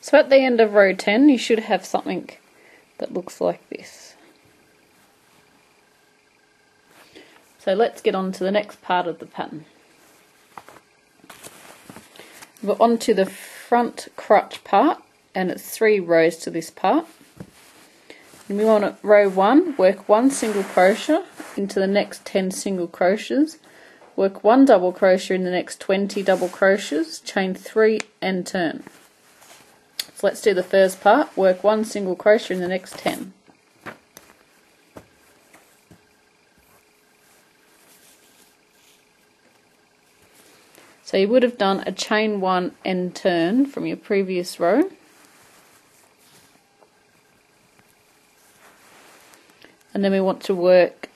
So at the end of row 10 you should have something that looks like this. So let's get on to the next part of the pattern. We're on to the front crutch part, and it's 3 rows to this part. And we want to row 1, work 1 single crochet into the next 10 single crochets, work 1 double crochet in the next 20 double crochets, chain 3 and turn. So let's do the first part, work 1 single crochet in the next 10. So you would have done a chain 1 and turn from your previous row. And then we want to work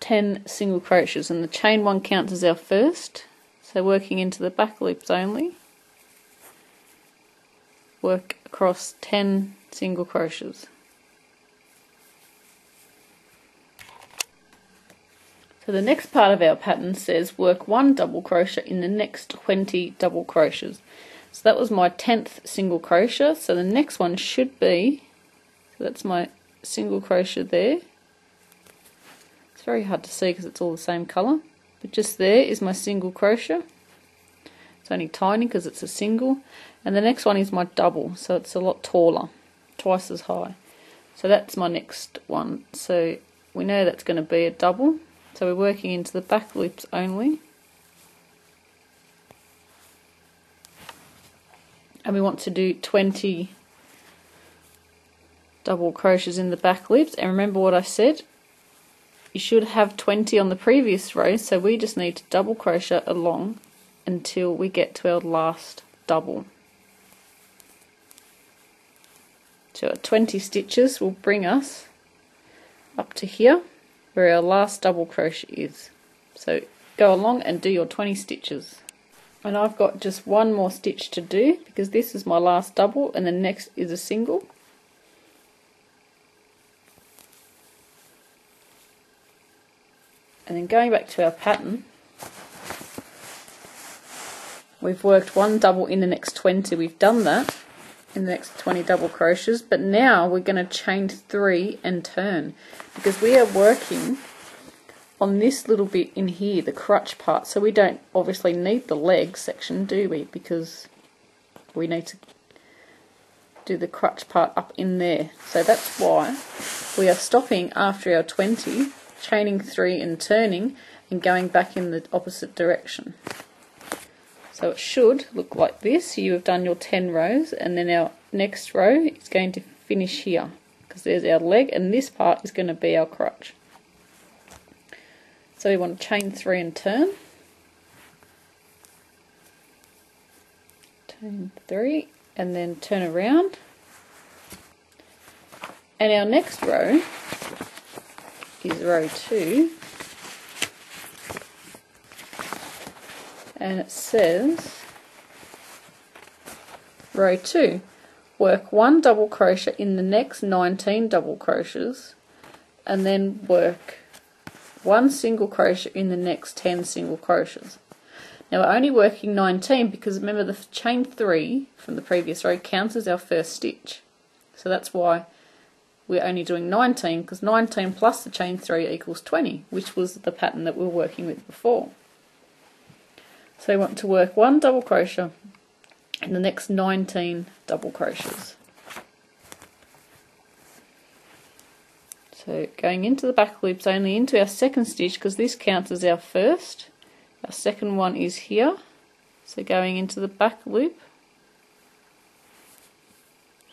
10 single crochets, and the chain 1 counts as our first, so working into the back loops only, work across 10 single crochets. So the next part of our pattern says work 1 double crochet in the next 20 double crochets. So that was my 10th single crochet, so the next one should be, so that's my single crochet there. It's very hard to see because it's all the same colour, but just there is my single crochet. It's only tiny because it's a single, and the next one is my double, so it's a lot taller, twice as high. So that's my next one, so we know that's going to be a double, so we're working into the back loops only, and we want to do 20 double crochets in the back loops. And remember what I said, you should have 20 on the previous row, so we just need to double crochet along until we get to our last double. So our 20 stitches will bring us up to here where our last double crochet is. So go along and do your 20 stitches. And I've got just one more stitch to do because this is my last double and the next is a single. And then going back to our pattern, we've worked 1 double in the next 20, we've done that in the next 20 double crochets, but now we're going to chain 3 and turn because we are working on this little bit in here, the crutch part, so we don't obviously need the leg section, do we, because we need to do the crutch part up in there. So that's why we are stopping after our 20, chaining 3 and turning and going back in the opposite direction. So it should look like this. You have done your 10 rows, and then our next row is going to finish here because there's our leg and this part is going to be our crutch. So we want to chain 3 and turn. Chain 3 and then turn around. And our next row is row 2, and it says row 2, work 1 double crochet in the next 19 double crochets, and then work 1 single crochet in the next 10 single crochets. Now we're only working 19 because remember the chain 3 from the previous row counts as our first stitch, so that's why we're only doing 19, because 19 plus the chain 3 equals 20, which was the pattern that we were working with before. So we want to work 1 double crochet in the next 19 double crochets. So going into the back loops only into our second stitch, because this counts as our first. Our second one is here, so going into the back loop.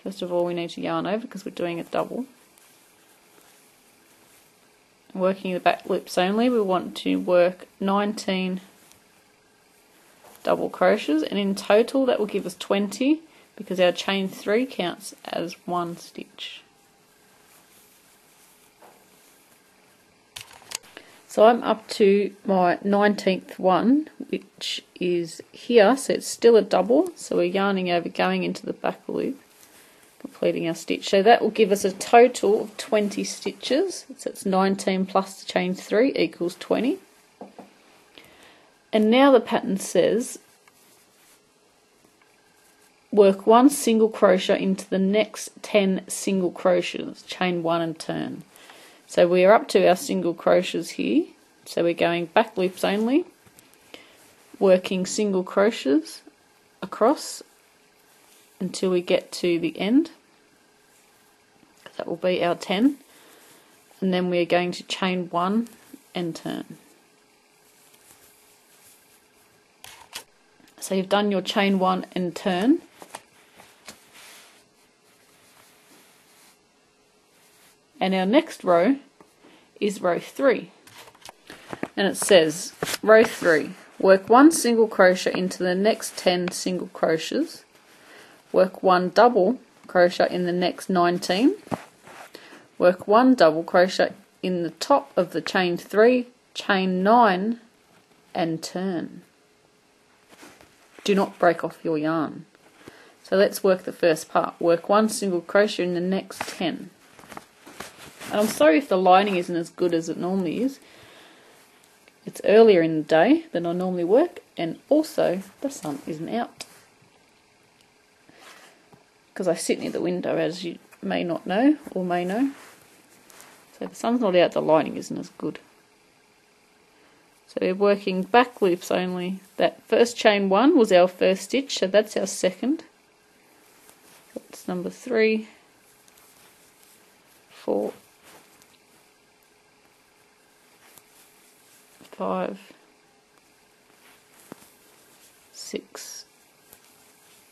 First of all, we need to yarn over because we're doing a double. Working the back loops only, we want to work 19 double crochets, and in total that will give us 20 because our chain 3 counts as 1 stitch. So I'm up to my 19th one, which is here, so it's still a double, so we're yarning over, going into the back loop, completing our stitch. So that will give us a total of 20 stitches, so it's 19 plus the chain 3 equals 20. And now the pattern says work one single crochet into the next 10 single crochets, chain one and turn. So we are up to our single crochets here, so we're going back loops only, working single crochets across until we get to the end. That will be our 10, and then we're going to chain one and turn. So you've done your chain one and turn. And our next row is row 3, and it says row 3, work one single crochet into the next 10 single crochets, work one double crochet in the next 19, work one double crochet in the top of the chain 3, chain 9 and turn. Do not break off your yarn. So let's work the first part. Work one single crochet in the next 10. And I'm sorry if the lining isn't as good as it normally is. It's earlier in the day than I normally work, and also the sun isn't out, because I sit near the window, as you may not know, or may know. So if the sun's not out, the lining isn't as good. So we're working back loops only. That first chain one was our first stitch, so that's our second. That's number 3, 4, 5, 6,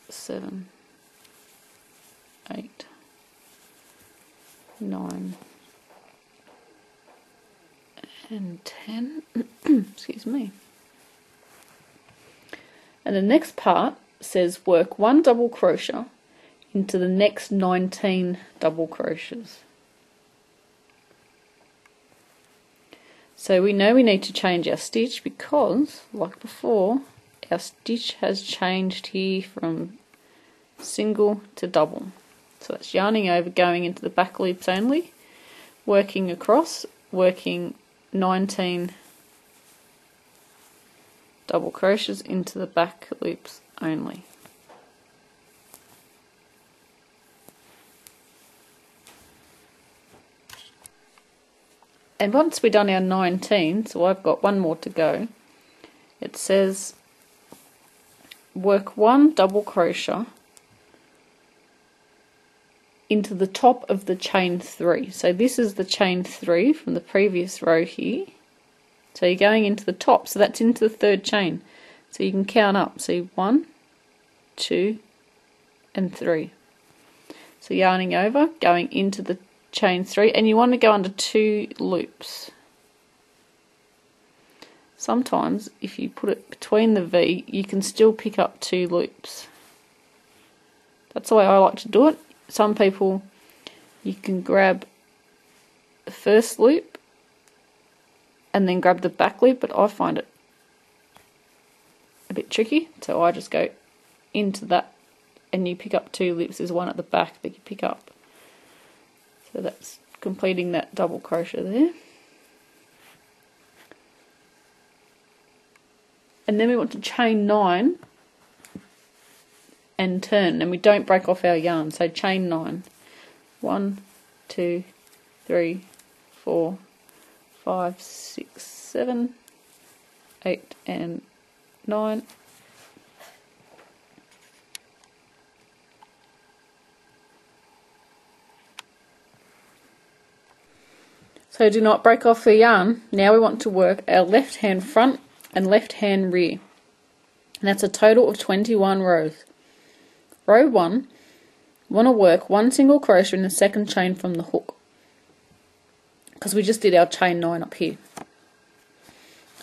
7. 8, 9 and 10 excuse me. And the next part says work one double crochet into the next 19 double crochets. So we know we need to change our stitch, because like before, our stitch has changed here from single to double. So that's yarning over, going into the back loops only, working across, working 19 double crochets into the back loops only. And once we've done our 19, so I've got one more to go, it says work one double crochet into the top of the chain 3. So this is the chain 3 from the previous row here. So you're going into the top, so that's into the third chain. So you can count up. So 1, 2 and 3. So yarning over, going into the chain 3, and you want to go under 2 loops. Sometimes if you put it between the V, you can still pick up 2 loops. That's the way I like to do it. Some people, you can grab the first loop and then grab the back loop, but I find it a bit tricky, so I just go into that and you pick up 2 loops. There's one at the back that you pick up, so that's completing that double crochet there. And then we want to chain 9 and turn, and we don't break off our yarn, so chain 9. 1, 2, 3, 4, 5, 6, 7, 8 and 9 So do not break off the yarn. Now we want to work our left hand front and left hand rear, and that's a total of 21 rows. Row 1, we want to work one single crochet in the second chain from the hook, because we just did our chain 9 up here.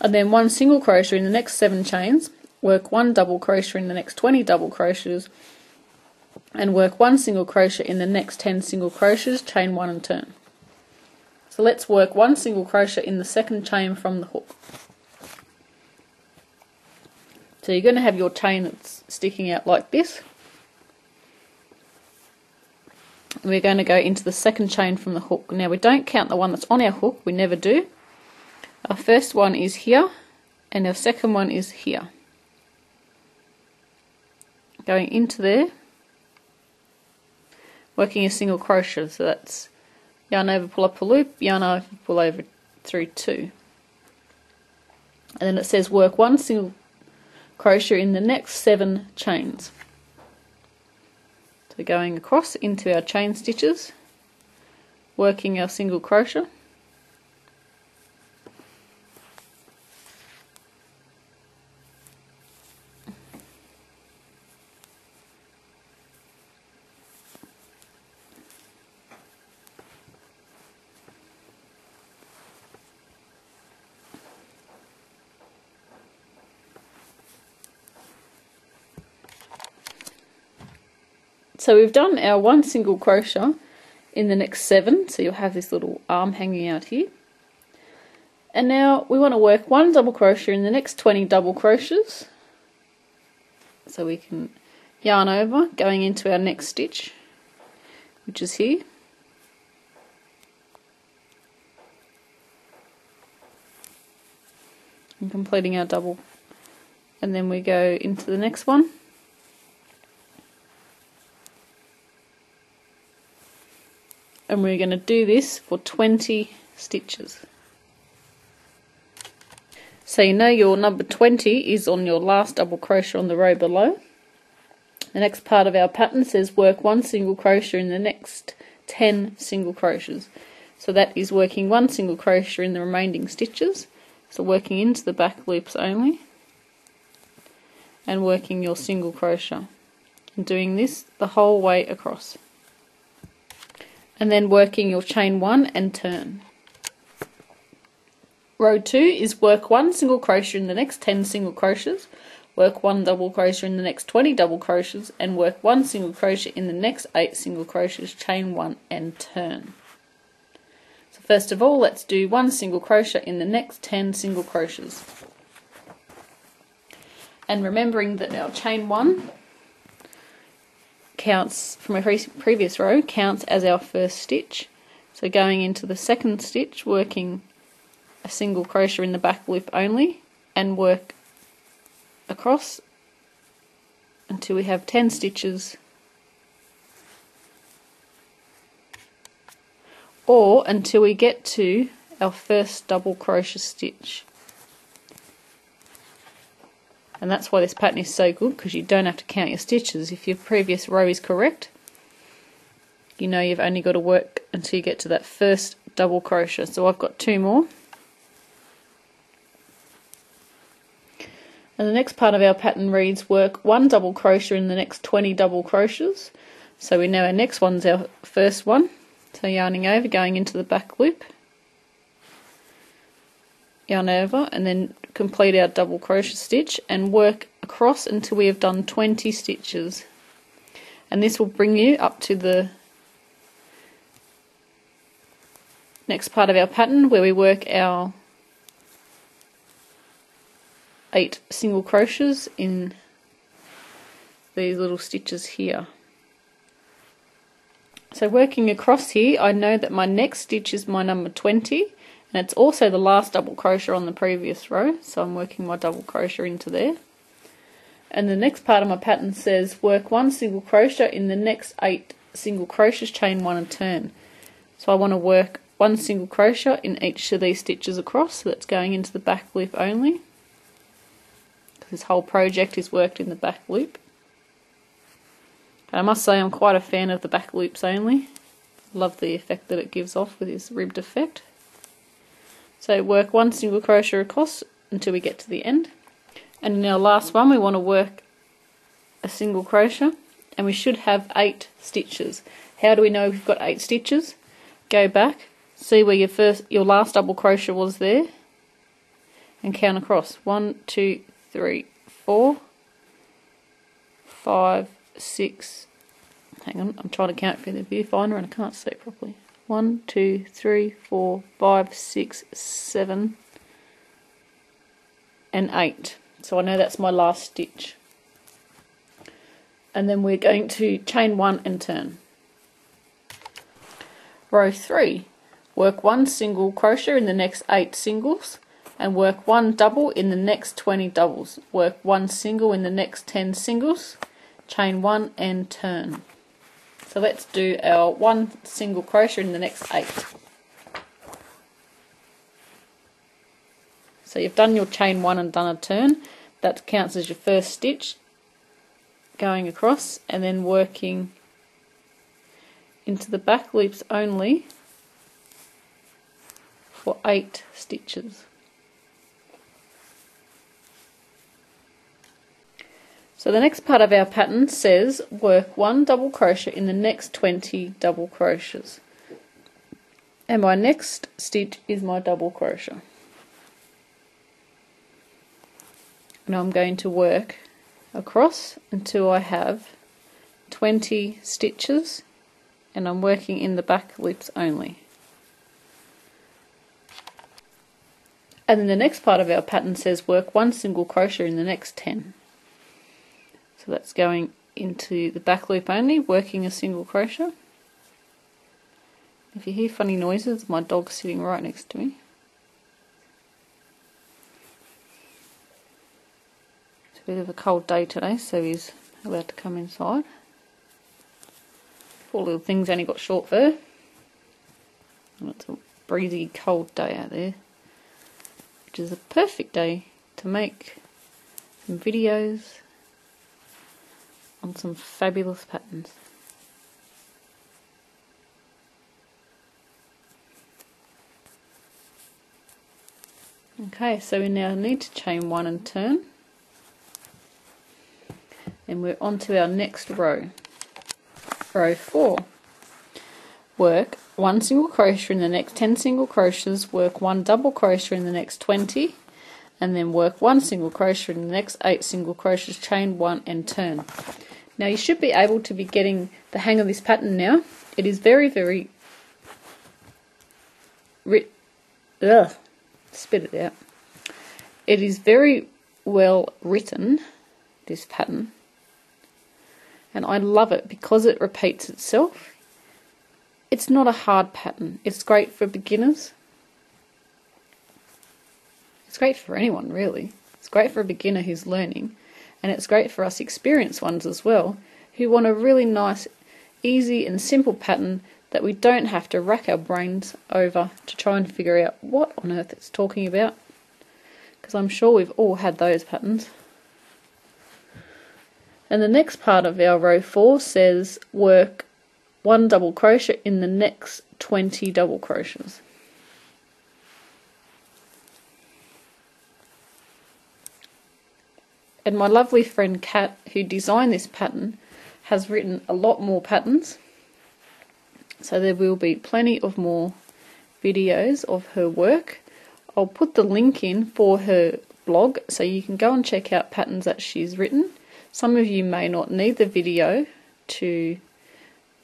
And then one single crochet in the next 7 chains, work one double crochet in the next 20 double crochets, and work one single crochet in the next 10 single crochets, chain 1 and turn. So let's work one single crochet in the second chain from the hook. So you're going to have your chain that's sticking out like this. We're going to go into the second chain from the hook. Now we don't count the one that's on our hook, we never do. Our first one is here and our second one is here. Going into there, working a single crochet, so that's yarn over, pull up a loop, yarn over, pull over through two. And then it says work one single crochet in the next 7 chains. So going across into our chain stitches, working our single crochet, so we've done our 1 single crochet in the next 7, so you'll have this little arm hanging out here. And now we want to work 1 double crochet in the next 20 double crochets, so we can yarn over going into our next stitch, which is here. And completing our double, and then we go into the next one. And we're going to do this for 20 stitches. So you know your number 20 is on your last double crochet on the row below. The next part of our pattern says work 1 single crochet in the next 10 single crochets. So that is working 1 single crochet in the remaining stitches. So working into the back loops only. And working your single crochet. And doing this the whole way across. And then working your chain 1 and turn. Row 2 is work 1 single crochet in the next 10 single crochets, work 1 double crochet in the next 20 double crochets, and work 1 single crochet in the next 8 single crochets, chain 1 and turn. So first of all, let's do 1 single crochet in the next 10 single crochets. And remembering that our chain 1 counts from a previous row, counts as our first stitch. So going into the second stitch, working a single crochet in the back loop only, and work across until we have 10 stitches, or until we get to our first double crochet stitch. And that's why this pattern is so good, because you don't have to count your stitches. If your previous row is correct, you know you've only got to work until you get to that first double crochet. So I've got 2 more. And the next part of our pattern reads work 1 double crochet in the next 20 double crochets. So we know our next one's our first one. So yarning over, going into the back loop, yarn over, and then complete our double crochet stitch and work across until we have done 20 stitches. And this will bring you up to the next part of our pattern, where we work our 8 single crochets in these little stitches here. So working across here, I know that my next stitch is my number 20. And it's also the last double crochet on the previous row, so I'm working my double crochet into there. And the next part of my pattern says work 1 single crochet in the next 8 single crochets, chain 1 and turn. So I want to work 1 single crochet in each of these stitches across, so that's going into the back loop only. This whole project is worked in the back loop. And I must say I'm quite a fan of the back loops only. Love the effect that it gives off with this ribbed effect. So work 1 single crochet across until we get to the end. And in our last one we want to work a single crochet, and we should have 8 stitches. How do we know we've got 8 stitches? Go back, see where your last double crochet was there, and count across. 1, 2, 3, 4, 5, 6. Hang on, I'm trying to count through the viewfinder and I can't see it properly. 1, 2, 3, 4, 5, 6, 7 and 8. So I know that's my last stitch. And then we're going to chain 1 and turn. Row 3. Work 1 single crochet in the next 8 singles and work 1 double in the next 20 doubles. Work 1 single in the next 10 singles, chain 1 and turn. So let's do our one single crochet in the next 8. So you've done your chain 1 and done a turn. That counts as your first stitch, going across and then working into the back loops only for 8 stitches. So the next part of our pattern says work 1 double crochet in the next 20 double crochets, and my next stitch is my double crochet, and I'm going to work across until I have 20 stitches, and I'm working in the back loops only. And then the next part of our pattern says work 1 single crochet in the next 10. So that's going into the back loop only, working a single crochet. If you hear funny noises, my dog's sitting right next to me. It's a bit of a cold day today, so he's allowed to come inside. Poor little thing's only got short fur. And it's a breezy, cold day out there, which is a perfect day to make some videos on some fabulous patterns. Okay, so we now need to chain 1 and turn, and we're on to our next row. Row 4. Work 1 single crochet in the next 10 single crochets, work 1 double crochet in the next 20, and then work 1 single crochet in the next 8 single crochets, chain 1 and turn. Now you should be able to be getting the hang of this pattern now. It is very, very It is very well written, this pattern, and I love it because it repeats itself. It's not a hard pattern. It's great for beginners. It's great for anyone, really. It's great for a beginner who's learning. And it's great for us experienced ones as well, who want a really nice, easy and simple pattern that we don't have to rack our brains over to try and figure out what on earth it's talking about, because I'm sure we've all had those patterns. And the next part of our row 4 says work 1 double crochet in the next 20 double crochets. And my lovely friend Kat, who designed this pattern, has written a lot more patterns, so there will be plenty of more videos of her work. I'll put the link in for her blog so you can go and check out patterns that she's written. Some of you may not need the video to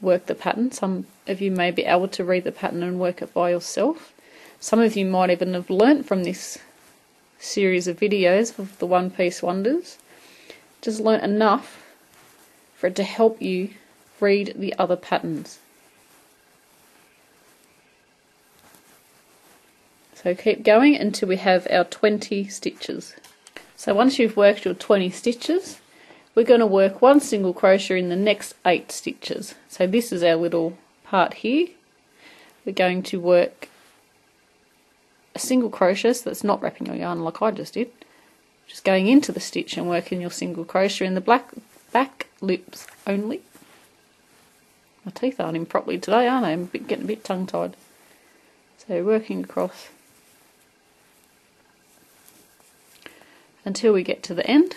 work the pattern. Some of you may be able to read the pattern and work it by yourself. Some of you might even have learnt from this series of videos of the One Piece Wonders. Just learn enough for it to help you read the other patterns. So keep going until we have our 20 stitches. So once you've worked your 20 stitches, we're going to work 1 single crochet in the next 8 stitches. So this is our little part here. We're going to work a single crochet, so that's not wrapping your yarn like I just did, just going into the stitch and working your single crochet in the back loops only. My teeth aren't in properly today, aren't they? I'm getting a bit tongue tied. So working across until we get to the end.